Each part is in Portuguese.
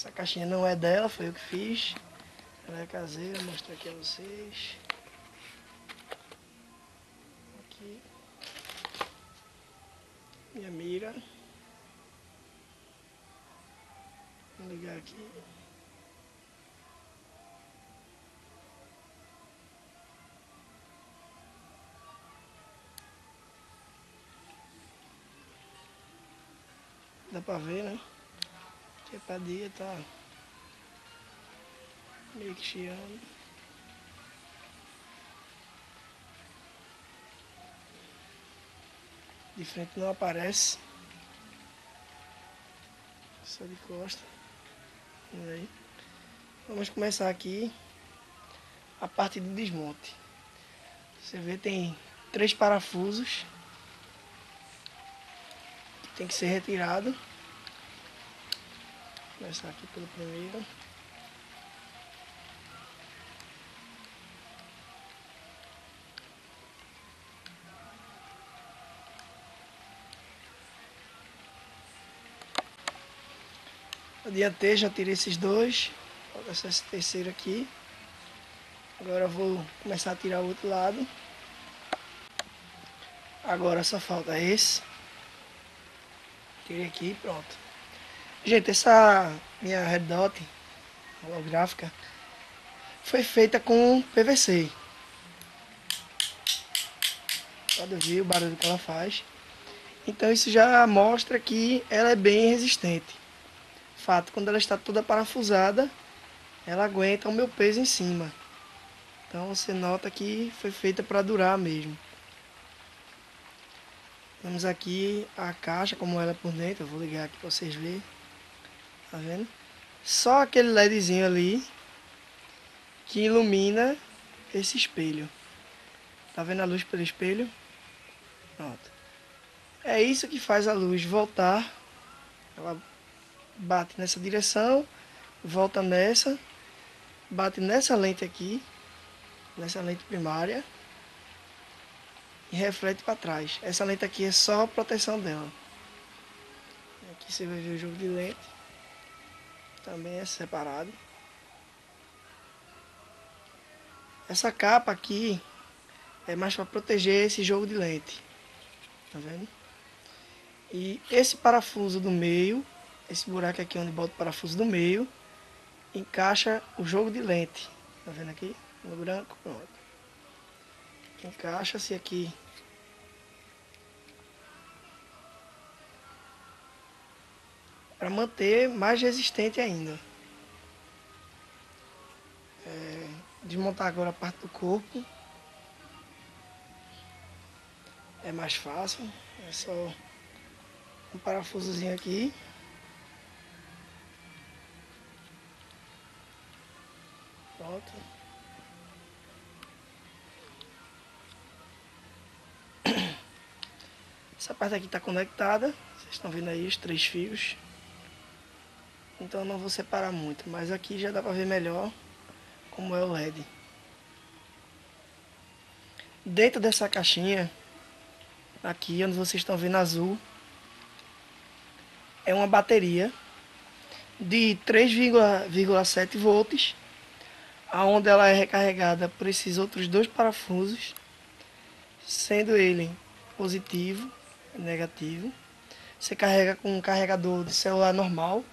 Essa caixinha não é dela, foi eu que fiz. Ela é caseira, vou mostrar aqui a vocês. Aqui. Minha mira. Vou ligar aqui. Dá pra ver, né? Que a padilha tá meio que chiando. De frente não aparece. Só de costa. Aí. Vamos começar aqui a parte do desmonte. Você vê, tem 3 parafusos. Tem que ser retirado. Vou começar aqui pelo primeiro. Adiantei, já tirei esses 2. Vou passar esse terceiro aqui. Agora vou começar a tirar o outro lado. Agora só falta esse. Aqui, pronto. Gente, essa minha Red Dot holográfica foi feita com PVC. Pode ouvir o barulho que ela faz. Então isso já mostra que ela é bem resistente. Fato, quando ela está toda parafusada, ela aguenta o meu peso em cima. Então você nota que foi feita para durar mesmo. Temos aqui a caixa, como ela é por dentro. Eu vou ligar aqui para vocês verem. Tá vendo? Só aquele LEDzinho ali que ilumina esse espelho. Tá vendo a luz pelo espelho? Pronto. É isso que faz a luz voltar. Ela bate nessa direção, volta nessa, bate nessa lente aqui, nessa lente primária. E reflete para trás. Essa lente aqui é só a proteção dela. Aqui você vai ver o jogo de lente. Também é separado. Essa capa aqui é mais para proteger esse jogo de lente. Tá vendo? E esse parafuso do meio, esse buraco aqui onde bota o parafuso do meio, encaixa o jogo de lente. Tá vendo aqui? No branco, pronto. Encaixa-se aqui para manter mais resistente ainda. Desmontar agora a parte do corpo é mais fácil, é só um parafusozinho aqui. Pronto. Essa parte aqui está conectada, vocês estão vendo aí os 3 fios. Então eu não vou separar muito, mas aqui já dá para ver melhor como é o LED. Dentro dessa caixinha, aqui onde vocês estão vendo azul, é uma bateria de 3,7 volts, aonde ela é recarregada por esses outros 2 parafusos, sendo ele positivo, negativo. Você carrega com um carregador de celular normal,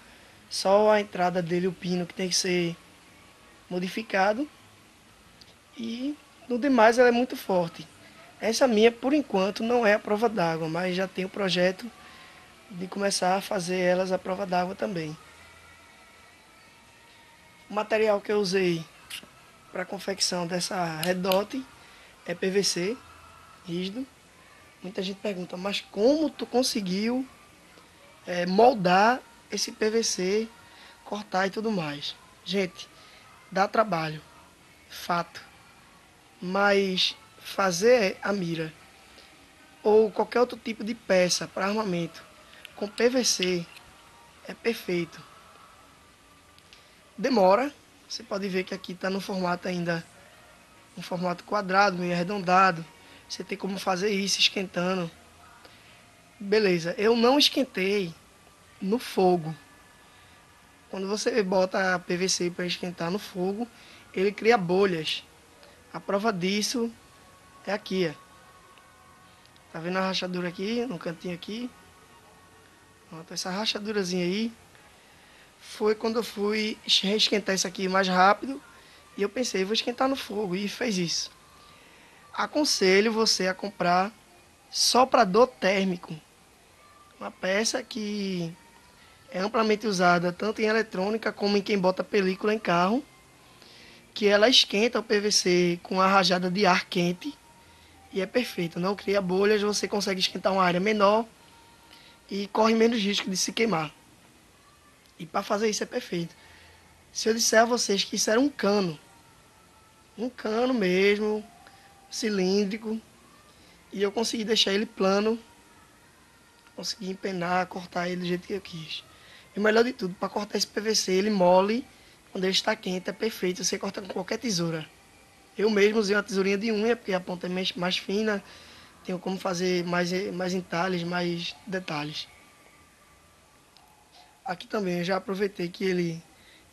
só a entrada dele, o pino que tem que ser modificado, e no demais ela é muito forte. Essa minha por enquanto não é a prova d'água, mas já tem o projeto de começar a fazer elas a prova d'água também. O material que eu usei para a confecção dessa Red Dot é PVC rígido. Muita gente pergunta, mas como tu conseguiu moldar esse PVC, cortar e tudo mais? Gente, dá trabalho, fato. Mas fazer a mira ou qualquer outro tipo de peça para armamento com PVC é perfeito. Demora, você pode ver que aqui está no formato ainda, um formato quadrado, meio arredondado. Você tem como fazer isso esquentando. Beleza, eu não esquentei no fogo. Quando você bota PVC para esquentar no fogo, ele cria bolhas. A prova disso é aqui, ó. Tá vendo a rachadura aqui, no cantinho aqui? Pronto, essa rachadurazinha aí foi quando eu fui reesquentar isso aqui mais rápido. E eu pensei, vou esquentar no fogo, e fez isso. Aconselho você a comprar soprador térmico. Uma peça que é amplamente usada tanto em eletrônica como em quem bota película em carro. Que ela esquenta o PVC com a rajada de ar quente. E é perfeito, não cria bolhas, você consegue esquentar uma área menor e corre menos risco de se queimar. E para fazer isso é perfeito. Se eu disser a vocês que isso era um cano mesmo, cilíndrico, e eu consegui deixar ele plano, consegui empenar, cortar ele do jeito que eu quis. E o melhor de tudo, para cortar esse PVC, ele mole, quando ele está quente, é perfeito, você corta com qualquer tesoura. Eu mesmo usei uma tesourinha de unha, porque a ponta é mais fina, tenho como fazer mais entalhes, mais detalhes. Aqui também eu já aproveitei que ele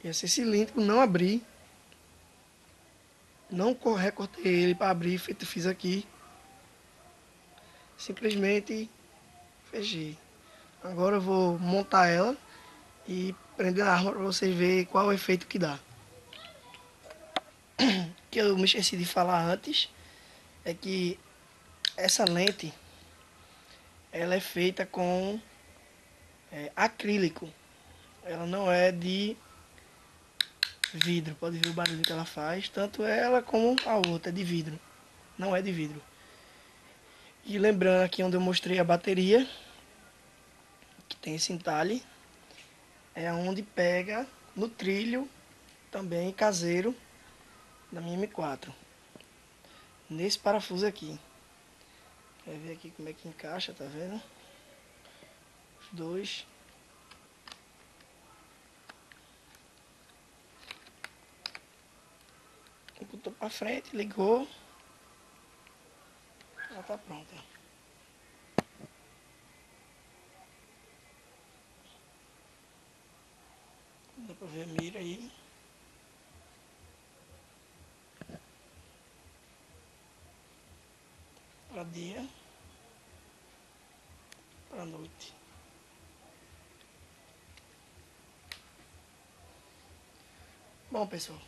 ia ser cilíndrico, não abri. Não recortei ele para abrir, fiz aqui. Simplesmente fechei. Agora eu vou montar ela e prender a arma para vocês verem qual é o efeito que dá. Que eu me esqueci de falar antes é que essa lente ela é feita com acrílico, ela não é de vidro. Pode ver o barulho que ela faz, tanto ela como a outra é de vidro, não é de vidro. E lembrando aqui onde eu mostrei a bateria, que tem esse entalhe, é onde pega no trilho também caseiro da minha M4, nesse parafuso aqui. Quer ver aqui como é que encaixa, tá vendo? Os dois. Botou pra frente, ligou. Ela tá pronta. Dá pra ver a mira aí. Para dia, para noite. Bom, pessoal.